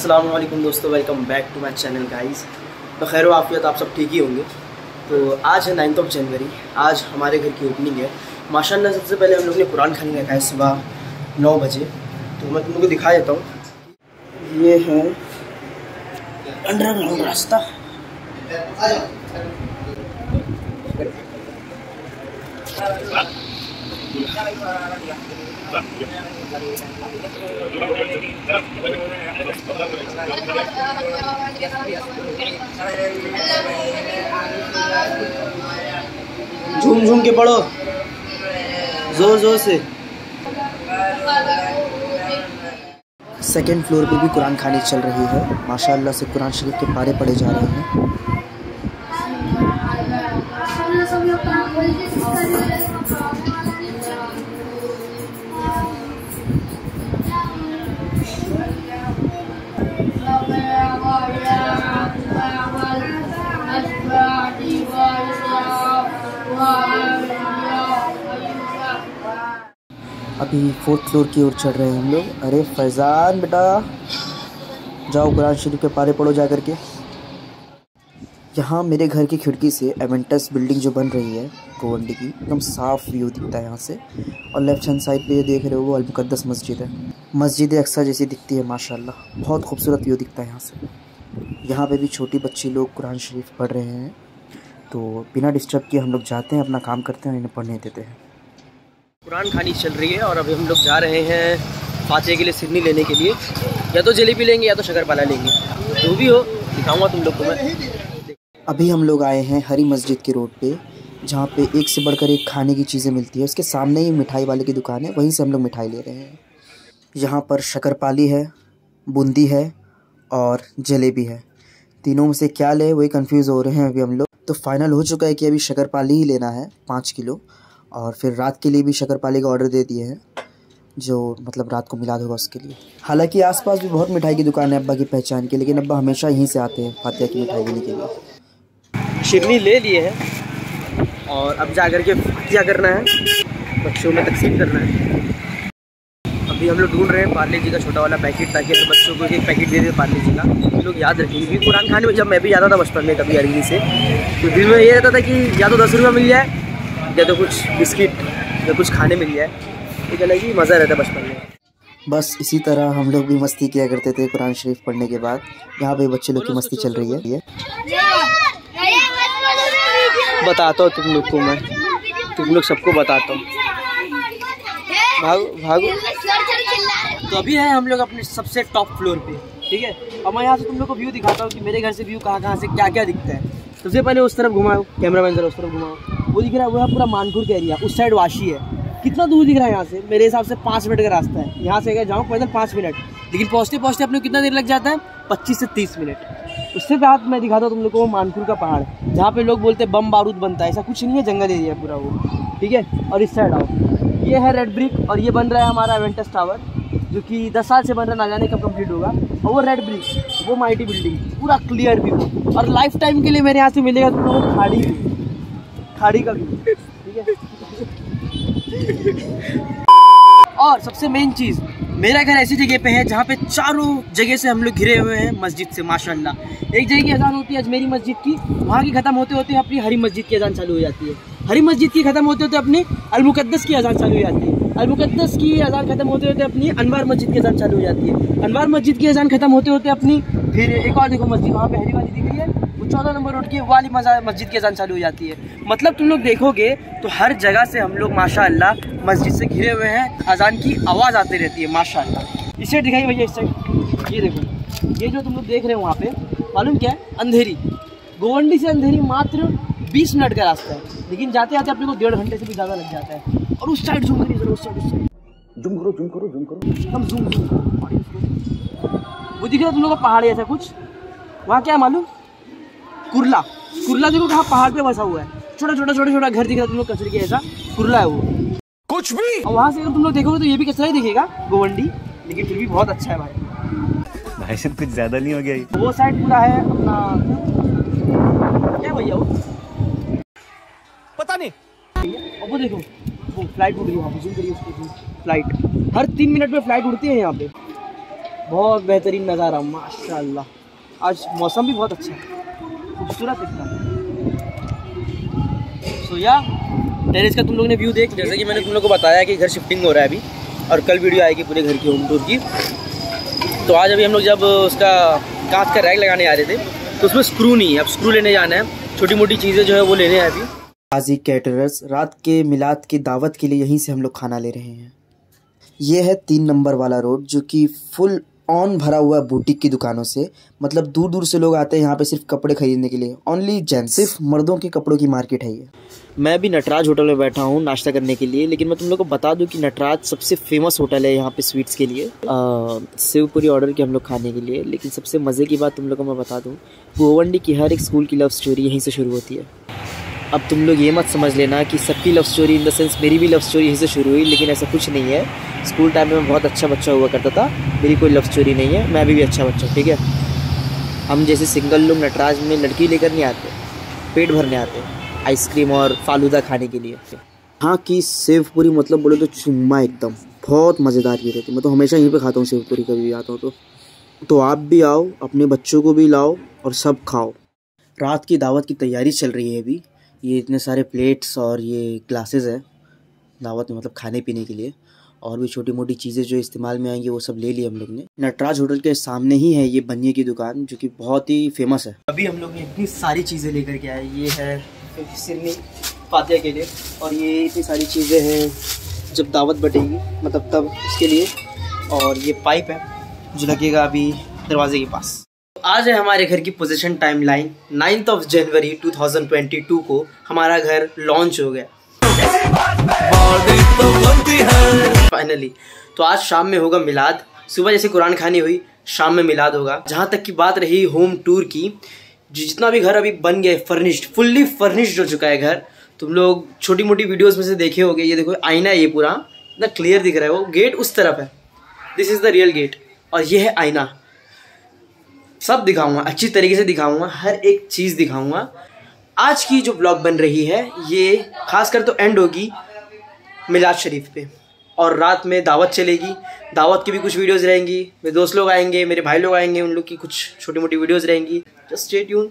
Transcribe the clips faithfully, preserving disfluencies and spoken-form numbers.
अस्सलाम वालेकुम दोस्तों, welcome back to my channel guys. तो खैर वाफियत, आप सब ठीक ही होंगे। तो आज है नाइन्थ ऑफ जनवरी, आज हमारे घर की ओपनिंग है माशाल्लाह। सबसे पहले हम लोग ने कुरान खान रखा है सुबह नौ बजे, तो मैं तुम लोग को दिखा देता हूँ। ये है अंडरग्राउंड रास्ता। झूम झूम के पढ़ो जोर जोर से। सेकेंड फ्लोर पे भी कुरान खानी चल रही है माशाल्लाह से। कुरान शरीफ के पारे पढ़े जा रहे हैं। अभी फोर्थ फ्लोर की ओर चढ़ रहे हैं हम लोग। अरे फैजान बेटा, जाओ कुरान शरीफ के पारे पढ़ो जा करके। यहाँ मेरे घर की खिड़की से एवेंटस बिल्डिंग जो बन रही है गोवंडी की, एकदम साफ व्यू दिखता है यहाँ से। और लेफ्ट हैंड साइड पे ये देख रहे हो वो अल मुक़द्दस मस्जिद है। मस्जिद अक्सा जैसी दिखती है माशाल्लाह, बहुत खूबसूरत व्यू दिखता है यहाँ से। यहाँ पे भी छोटी बच्ची लोग कुरान शरीफ पढ़ रहे हैं। तो बिना डिस्टर्ब किए हम लोग जाते हैं, अपना काम करते हैं और इन्हें पढ़ने देते हैं। कुरान खानी चल रही है और अभी हम लोग जा रहे हैं फाचे के लिए सिरनी लेने के लिए। या तो जलेबी लेंगे या तो शक्करपारा लेंगे, जो भी हो दिखाऊंगा तुम लोग को मैं। अभी हम लोग आए हैं हरी मस्जिद के रोड पे, जहाँ पे एक से बढ़कर एक खाने की चीज़ें मिलती है। उसके सामने ही मिठाई वाले की दुकान है, वहीं से हम लोग मिठाई ले रहे हैं। यहाँ पर शक्करपाली है, बूंदी है और जलेबी है। तीनों में से क्या ले वही कन्फ्यूज़ हो रहे हैं अभी हम लोग। तो फाइनल हो चुका है कि अभी शक्करपाली ही लेना है पाँच किलो। और फिर रात के लिए भी शक्करपाली का ऑर्डर दे दिए हैं, जो मतलब रात को मिलाद होगा उसके लिए। हालांकि आसपास भी बहुत मिठाई की दुकान है अब्बा की पहचान की, लेकिन अब्बा हमेशा यहीं से आते हैं फातिया की मिठाई लेने के लिए। शिवनी ले लिए हैं और अब जा कर के क्या करना है, बच्चों में तकसीम करना है। अभी हम लोग ढूंढ रहे हैं पार्ले जी का छोटा वाला पैकेट, ताकि तो बच्चों को एक पैकेट दे दें पार्ले जी का। लोग याद रखेंगे। कुरान खान में जब मैं भी जाता था बचपन में कभी अरबी से, तो दिल में ये रहता था कि या तो दस रुपये मिल जाए या तो कुछ बिस्किट या कुछ खाने मिल जाए। एक अलग ही मज़ा रहता है बचपन में। बस इसी तरह हम लोग भी मस्ती किया करते थे कुरान शरीफ पढ़ने के बाद। यहाँ पे बच्चे लोग की मस्ती चल रही है। ये बताता हूँ तुम लोग को मैं, तुम लोग सबको बताता हूँ। भागो भागो। तो अभी है हम लोग अपने सबसे टॉप फ्लोर पे, ठीक है। अब मैं यहाँ से तुम लोग को व्यू दिखाता हूँ कि मेरे घर से व्यू कहाँ कहाँ से क्या क्या दिखता है। सबसे पहले उस तरफ घुमाओ कैमरामैन, जरा उस तरफ घुमाओ। वो दिख रहा है, वो है पूरा मानपुर का एरिया। उस साइड वाशी है। कितना दूर दिख रहा है यहाँ से? मेरे हिसाब से पाँच मिनट का रास्ता है। यहाँ से अगर जाऊँ पैदल पाँच मिनट, लेकिन पहुँचते पहुँचते अपने कितना देर लग जाता है, पच्चीस से तीस मिनट। उससे बाद मैं दिखाता हूँ तुम लोग को वो मानपुर का पहाड़, जहाँ पे लोग बोलते हैं बम बारूद बनता है। ऐसा कुछ नहीं है, जंगल एरिया पूरा वो, ठीक है। और इस साइड आओ, ये है रेड ब्रिक और ये बन रहा है हमारा एवेंटस टावर, जो कि दस साल से बन रहा है, ना जाने कब कंप्लीट होगा। और वो रेड ब्रिक, वो माइटी बिल्डिंग, पूरा क्लियर व्यू। और लाइफ टाइम के लिए मेरे यहाँ से मिलेगा तुम लोगों को खाड़ी खाड़ी का व्यू, ठीक है। और सबसे मेन चीज़, मेरा घर ऐसी जगह पे है जहाँ पे चारों जगह से हम लोग घिरे हुए हैं मस्जिद से माशाल्लाह। एक जगह की अजान होती है अजमेरी मस्जिद की, वहाँ की ख़त्म होते होते अपनी हरी मस्जिद की अजान चालू हो जाती है। हरी मस्जिद की ख़त्म होते होते अपनी अल मुक़द्दस की अजान चालू हो जाती है। अल मुक़द्दस की अजान ख़त्म होते होते अपनी अनबार मस्जिद की अजान चालू हो जाती है। अनबार मस्जिद की अजान ख़त्म होते होते अपनी फिर एक और देखो मस्जिद वहाँ पे हरी वाली दिख रही है, वो चौदह नंबर रोड की वाली मस्जिद की अजान चालू हो जाती है। मतलब तुम लोग देखोगे तो हर जगह से हम लोग माशाअल्लाह मस्जिद से घिरे हुए हैं। अजान की आवाज़ आती रहती है माशाअल्लाह। इस साइड दिखाई भैया, इस साइड ये देखो, ये जो तुम लोग देख रहे हो वहाँ पर मालूम क्या है, अंधेरी। गोवंडी से अंधेरी मात्र बीस मिनट का रास्ता है, लेकिन जाते जाते अपने को डेढ़ घंटे से भी ज़्यादा लग जाता है। और उस साइड जूम करिए, उस साइड उस साइड जूम करो जूम करो जूम करो एकदम जूम जूम करो। वो दिख रहा है तुम लोग का पहाड़ ऐसा कुछ, वहाँ क्या मालूम कुरला। कुरला देखो कहाँ पहाड़ पे बसा हुआ है, छोटा छोटा छोटा छोटा घर दिख रहा है तुम लोग कचरे के, ऐसा कुरला है वो कुछ भी। और वहाँ से अगर तुम लोग देखोगे तो ये भी कचरा ही दिखेगा गोवंडी, लेकिन फिर भी बहुत अच्छा है भाई। भाई सब कुछ ज़्यादा नहीं हो गया। वो साइड पूरा है अपना क्या भैया, वो पता नहीं। और वो देखो वो फ्लाइट उड़ रही है, जूम करिए उसको। फ्लाइट हर तीन मिनट में फ्लाइट उड़ती है यहाँ पे। बहुत बेहतरीन नज़ारा माशाल्लाह। आज मौसम भी बहुत अच्छा है, खूबसूरत एकदम। सो या टेरेस का तुम लोग ने व्यू देख, जैसे कि मैंने तुम लोग को बताया कि घर शिफ्टिंग हो रहा है अभी, और कल वीडियो आएगी पूरे घर की होम टूर की। तो आज अभी हम लोग जब उसका कांच का रैक लगाने आ रहे थे तो उसमें स्क्रू नहीं है, अब स्क्रू लेने जाना है, छोटी मोटी चीज़ें जो है वो लेने हैं अभी। आजी कैटरर्स रात के मिलाद की दावत के लिए यहीं से हम लोग खाना ले रहे हैं। ये है तीन नंबर वाला रोड जो कि फुल ऑन भरा हुआ है बुटीक की दुकानों से, मतलब दूर दूर से लोग आते हैं यहाँ पे सिर्फ कपड़े खरीदने के लिए। ओनली जेंट्स, सिर्फ मर्दों के कपड़ों की मार्केट है ये। मैं भी नटराज होटल में बैठा हूँ नाश्ता करने के लिए, लेकिन मैं तुम लोग को बता दूँ कि नटराज सबसे फेमस होटल है यहाँ पे स्वीट्स के लिए। शिवपुरी ऑर्डर किया हम लोग खाने के लिए, लेकिन सबसे मज़े की बात तुम लोग को मैं बता दूँ, गोवंडी की हर एक स्कूल की लव स्टोरी यहीं से शुरू होती है। अब तुम लोग ये मत समझ लेना कि सबकी love story, in the sense मेरी भी लव स्टोरी यहीं से शुरू हुई, लेकिन ऐसा कुछ नहीं है। स्कूल टाइम में मैं बहुत अच्छा बच्चा हुआ करता था, मेरी कोई लव स्टोरी नहीं है, मैं अभी भी अच्छा बच्चा हूँ, ठीक है। हम जैसे सिंगल लोग नटराज में लड़की लेकर नहीं आते, पेट भरने आते आइसक्रीम और फालूदा खाने के लिए। हाँ कि शिवपुरी मतलब बोले तो चुम्मा एकदम बहुत मज़ेदार ये रहती है। मैं तो हमेशा यहीं पर खाता हूँ शिवपुरी, कभी भी आता हूँ तो तो आप भी आओ, अपने बच्चों को भी लाओ और सब खाओ। रात की दावत की तैयारी चल रही है अभी। ये इतने सारे प्लेट्स और ये ग्लासेस है दावत में, मतलब खाने पीने के लिए, और भी छोटी मोटी चीज़ें जो इस्तेमाल में आएंगी वो सब ले लिए हम लोग ने। नटराज होटल के सामने ही है ये बनिए की दुकान जो कि बहुत ही फेमस है। अभी हम लोग ने इतनी सारी चीज़ें लेकर के आए, ये है सिरनी फातिया के लिए, और ये इतनी सारी चीज़ें हैं जब दावत बटेगी, मतलब तब उसके लिए। और ये पाइप है जो लगेगा अभी दरवाजे के पास। आज है हमारे घर की पोजीशन टाइमलाइन। नाइन्थ ऑफ जनवरी दो हज़ार बाईस को हमारा घर लॉन्च हो गया फाइनली। तो आज शाम में होगा मिलाद, सुबह जैसे कुरान खानी हुई शाम में मिलाद होगा। जहाँ तक की बात रही होम टूर की, जितना भी घर अभी बन गया है फर्निश्ड, फुल्ली फर्निश्ड हो चुका है घर। तुम लोग छोटी मोटी वीडियोस में से देखे होगे। ये देखो आईना, ये पूरा इतना क्लियर दिख रहा है, वो गेट उस तरफ है, this is the real gate, और ये है आईना। सब दिखाऊंगा, अच्छी तरीके से दिखाऊंगा, हर एक चीज़ दिखाऊंगा। आज की जो ब्लॉग बन रही है ये खासकर तो एंड होगी मिलाद शरीफ पे, और रात में दावत चलेगी, दावत की भी कुछ वीडियोस रहेंगी। मेरे दोस्त लोग आएंगे, मेरे भाई लोग आएंगे, उन लोग की कुछ छोटी मोटी वीडियोस रहेंगी। Just stay tune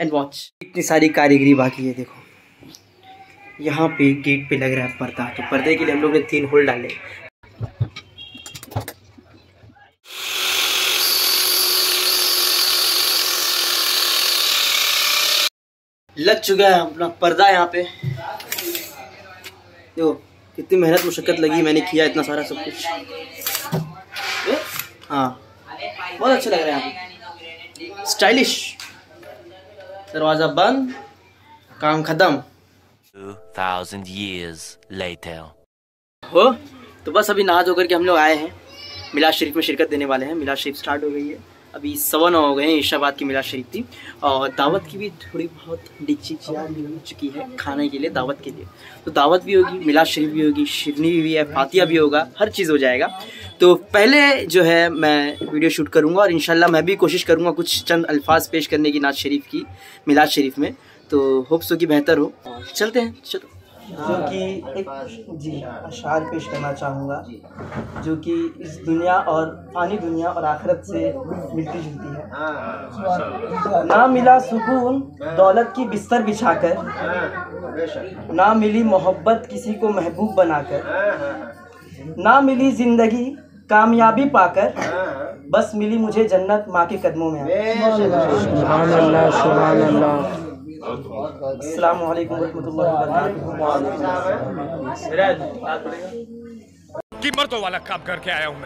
and watch. इतनी सारी कारीगरी बाकी है, देखो यहाँ पे गेट पे लग रहा है पर्दा, तो पर्दे के लिए हम लोग ने तीन होल डाले। लग चुका है अपना पर्दा यहाँ पे, देखो कितनी मेहनत मुशक्कत लगी, मैंने किया इतना सारा सब कुछ। हाँ बहुत अच्छा लग रहा है यहाँ पे, स्टाइलिश। दरवाजा बंद, काम खत्म। दो हज़ार years later। हो तो बस अभी नहा धोकर के हम लोग आए हैं, मिलाद शरीफ में शिरकत देने वाले हैं। मिलाद शरीफ स्टार्ट हो गई है, अभी सवा नौ हो गए हैं। इशाबाद की मिलाद शरीफ थी, और दावत की भी थोड़ी बहुत डिक्ची चिया मिल चुकी है खाने के लिए, दावत के लिए। तो दावत भी होगी, मिलाद शरीफ भी होगी, शिरनी भी है, फातिया भी होगा, हर चीज़ हो जाएगा। तो पहले जो है मैं वीडियो शूट करूँगा, और इंशाल्लाह मैं भी कोशिश करूँगा कुछ चंद अल्फाज पेश करने की नात शरीफ की, मिलाद शरीफ में। तो होप्स हो कि बेहतर हो। चलते हैं, चलो। जो कि एक जी अशार पेश करना चाहूँगा जो कि इस दुनिया और फानी दुनिया और आखिरत से मिलती जुलती है। ना मिला सुकून दौलत की बिस्तर बिछाकर, ना मिली मोहब्बत किसी को महबूब बनाकर, ना मिली ज़िंदगी कामयाबी पाकर, बस मिली मुझे जन्नत माँ के कदमों में आकर। अस्सलामुअलैकुम वरहमतुल्लाहि वबरकातुह। कि मर्दों वाला काम करके आया हूँ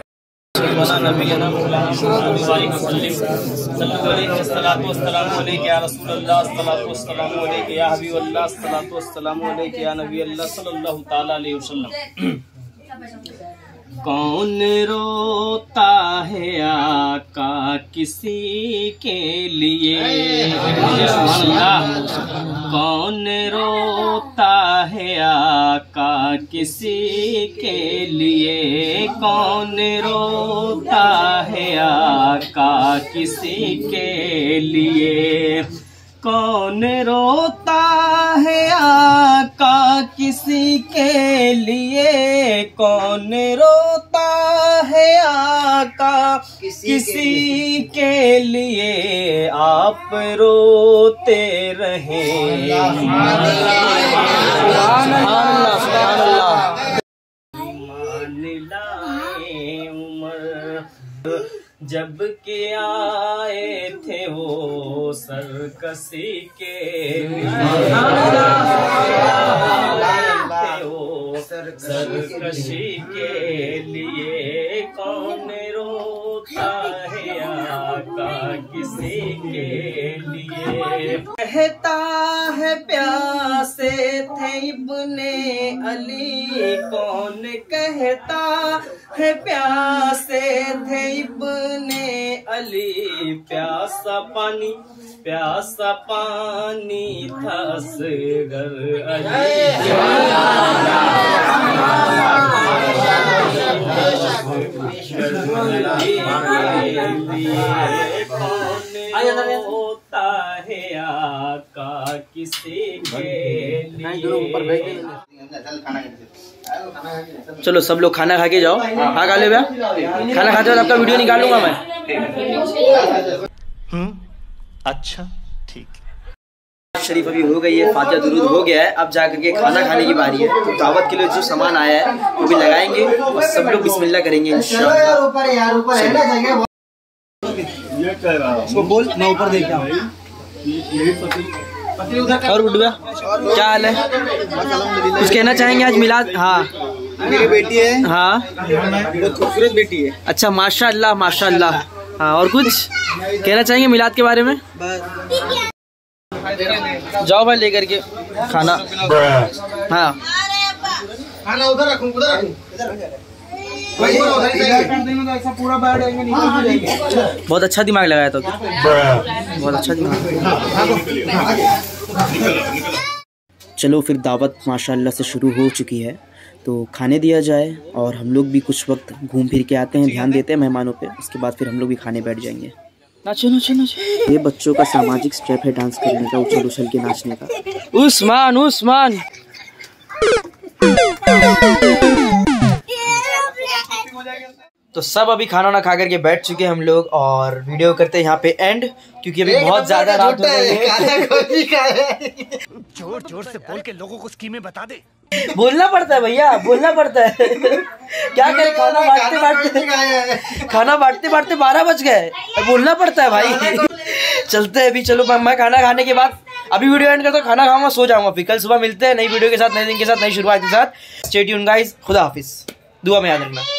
मैं। कौन रोता है आका किसी के लिए, कौन रोता है आका किसी के लिए, कौन रोता है आका किसी के लिए, कौन रोता है आका किसी के लिए, कौन रोता है आका किसी किसी के लिए आप रोते रहे। मान लाए उमर जब के आए थे वो सरकसी के, सरकशी के लिए कौन रोता है आका किसी के लिए। कहता है प्यासे थे इब्ने अली, कौन कहता है प्यासे थे इब्ने अली। प्यासा पानी प्यासा पानी था असगर अली। होता है आका किसी के लिए। चलो सब लोग खाना खा के जाओ। हाँ खा ले भैया, खाना खाते वक्त आपका वीडियो निकालूंगा मैं। हम्म अच्छा ठीक। शरीफ अभी हो गई है, फातिहा दुरूद हो गया है, अब जाकर के खाना खाने की बारी है। तो दावत के लिए जो सामान आया है वो भी लगाएंगे और सब लोग बिस्मिल्लाह करेंगे इंशाअल्लाह। उसको बोल मैं ऊपर देखता हूँ। और बुढ़िया क्या हाल है, कुछ कहना चाहेंगे आज मिलाद? हाँ मेरी बेटी है। हाँ बहुत खूबसूरत बेटी है। अच्छा माशाल्लाह माशाल्लाह। हाँ और कुछ कहना चाहेंगे मिलाद के बारे में? जाओ भाई लेकर के खाना। हाँ खाना उधर रखूं उधर रखूं पूरा। बहुत अच्छा दिमाग लगाया तो, बहुत अच्छा दिमाग। चलो फिर दावत माशाल्लाह से शुरू हो चुकी है, तो खाने दिया जाए और हम लोग भी कुछ वक्त घूम फिर के आते हैं, ध्यान देते हैं मेहमानों पे, उसके बाद फिर हम लोग भी खाने बैठ जाएंगे। नाचो नाचो नाचो। ये बच्चों का सामाजिक स्टेप है डांस करने का, उछल उछल के नाचने का। उस्मान उस्मान तो सब अभी खाना ना खा करके बैठ चुके हैं हम लोग और वीडियो करते हैं यहाँ पे एंड, क्योंकि अभी बहुत ज्यादा रात हो गई है। जोर जोर से बोल के लोगों को स्कीमें बता दे। बोलना पड़ता है भैया, बोलना पड़ता है। क्या करें, खाना बांटते बांटते खाना बांटते बांटते बारह बज गए, बोलना पड़ता है भाई। चलते है अभी, चलो मैं खाना खाने के बाद अभी वीडियो एंड करता हूँ, खाना खाऊंगा सो जाऊंगा, फिर कल सुबह मिलते हैं नई वीडियो के साथ, नए दिन के साथ, नई शुरुआत के साथ। स्टे ट्यून्ड गाइस, खुदा हाफिज, दुआ में याद रखना।